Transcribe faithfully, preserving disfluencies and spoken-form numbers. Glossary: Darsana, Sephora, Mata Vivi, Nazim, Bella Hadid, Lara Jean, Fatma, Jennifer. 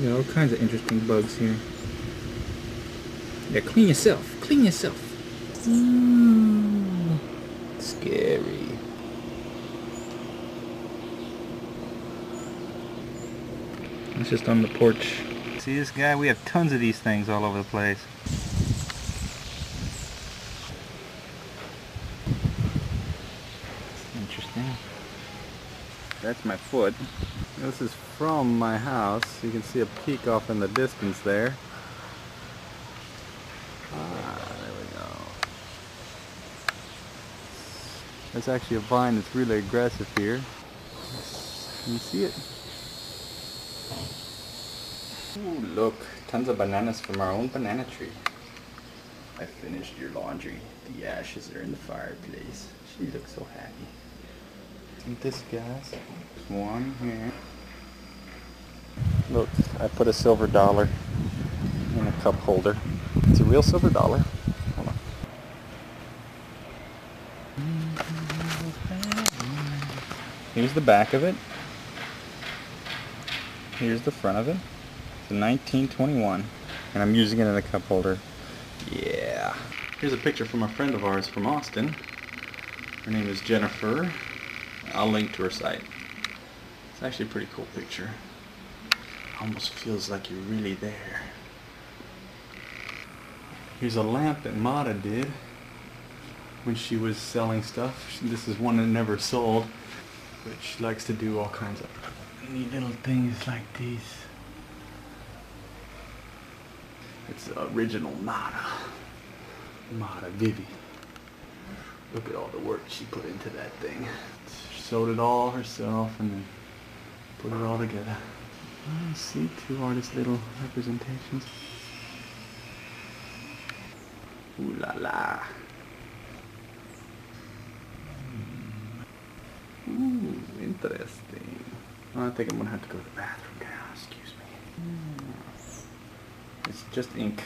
You know, all kinds of interesting bugs here. Yeah, clean yourself. Clean yourself. Mm, scary. It's just on the porch. See this guy? We have tons of these things all over the place. Interesting. That's my foot. This is from my house. You can see a peak off in the distance there. Ah, there we go. That's actually a vine that's really aggressive here. Can you see it? Ooh, look, tons of bananas from our own banana tree. I finished your laundry. The ashes are in the fireplace. She looks so happy. And this guy's one here. Look, I put a silver dollar in a cup holder. It's a real silver dollar. Hold on. Here's the back of it. Here's the front of it. nineteen twenty-one, and I'm using it in a cup holder. Yeah. Here's a picture from a friend of ours from Austin. Her name is Jennifer. I'll link to her site. It's actually a pretty cool picture. Almost feels like you're really there. Here's a lamp that Mata did when she was selling stuff. This is one that never sold, but she likes to do all kinds of neat little things like these. It's the original Mata. Mata Vivi. Look at all the work she put into that thing. She sewed it all herself and then put it all together. I see two artist little representations. Ooh la la. Ooh, interesting. I think I'm gonna have to go to the bathroom now, excuse me. It's just ink.